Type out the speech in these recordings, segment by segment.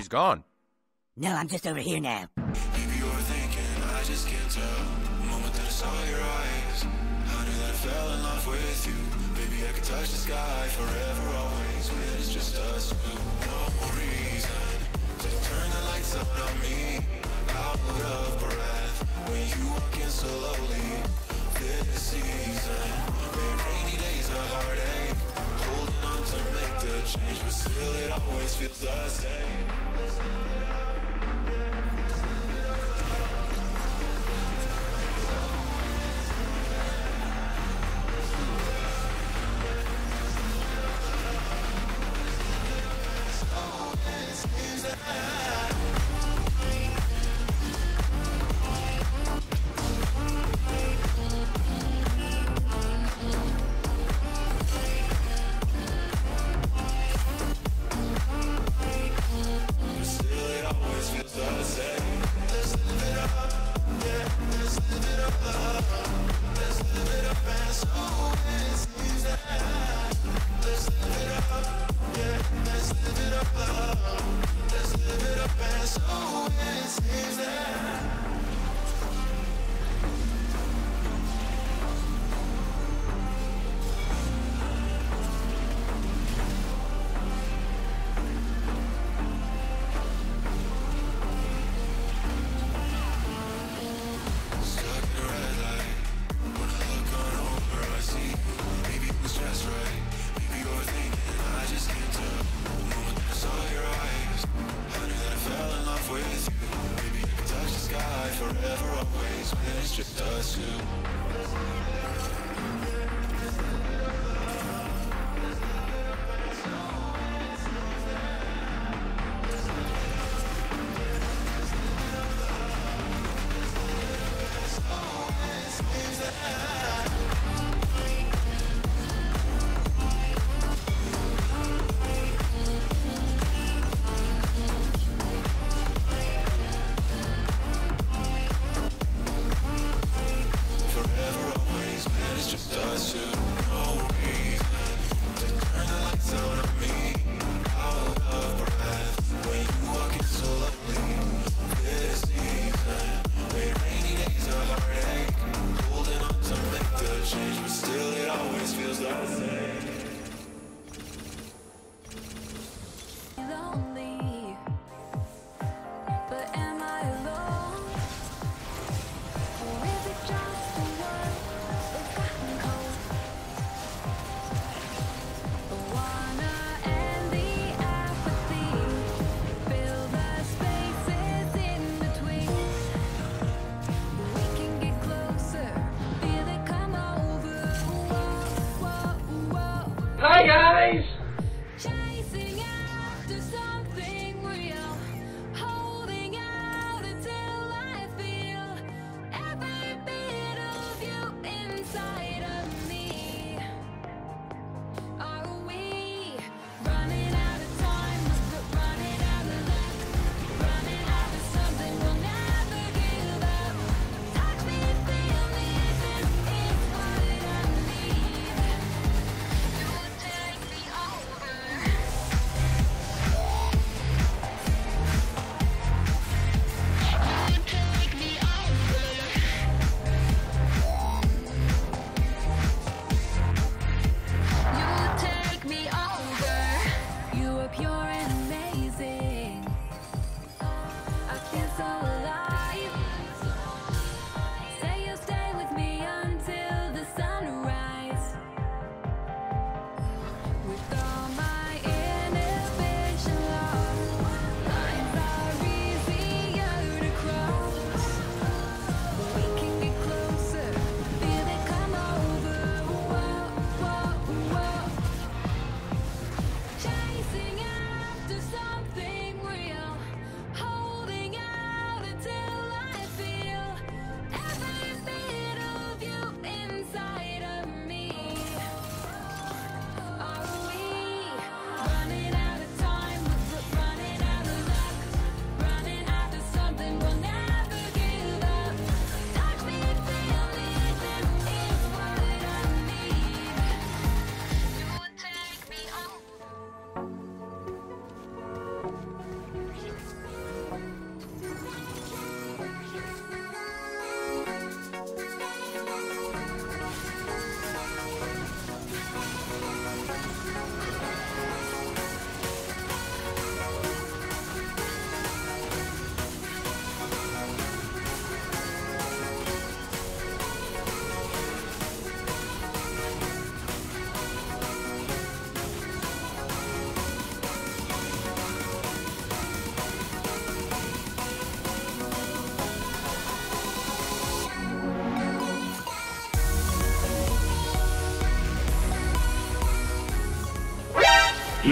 He's gone. No, I'm just over here now. Maybe you were thinking, I just can't tell. The moment that I saw your eyes, I knew that I fell in love with you. Maybe I could touch the sky forever, always, when it's just us. No reason to turn the lights up on me. Out of breath when you walk in slowly. This season, rainy days are heartache. Holding on to make the change, but still it always feels the same.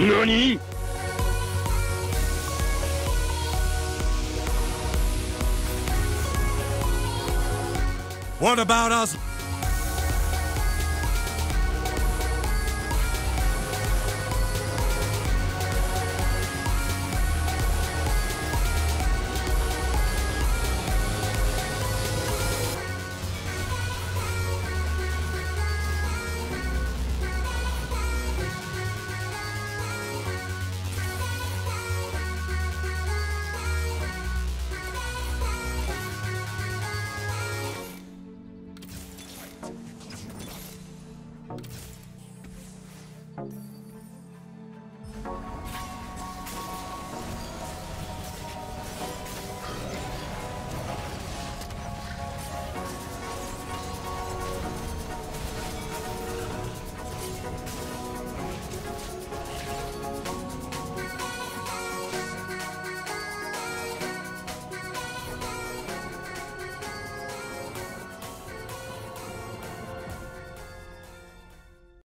何？ What about us?